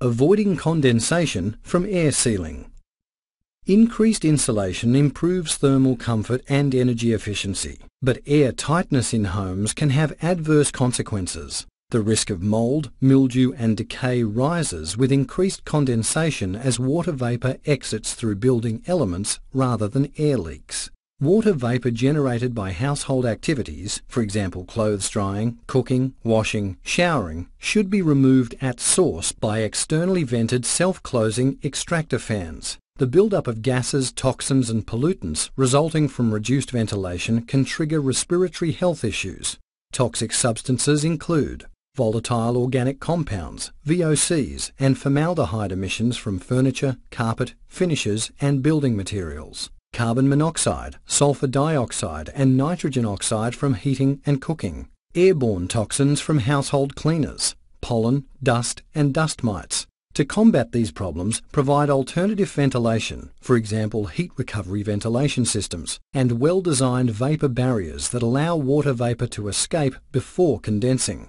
avoiding condensation from air sealing. Increased insulation improves thermal comfort and energy efficiency, but air tightness in homes can have adverse consequences. The risk of mould, mildew and decay rises with increased condensation as water vapour exits through building elements rather than air leaks. Water vapour generated by household activities, for example clothes drying, cooking, washing, showering, should be removed at source by externally vented self-closing extractor fans. The build-up of gases, toxins and pollutants resulting from reduced ventilation can trigger respiratory health issues. Toxic substances include volatile organic compounds, VOCs, and formaldehyde emissions from furniture, carpet, finishes and building materials, carbon monoxide, sulfur dioxide and nitrogen oxide from heating and cooking, airborne toxins from household cleaners, pollen, dust and dust mites. To combat these problems, provide alternative ventilation, for example heat recovery ventilation systems, and well-designed vapour barriers that allow water vapour to escape before condensing.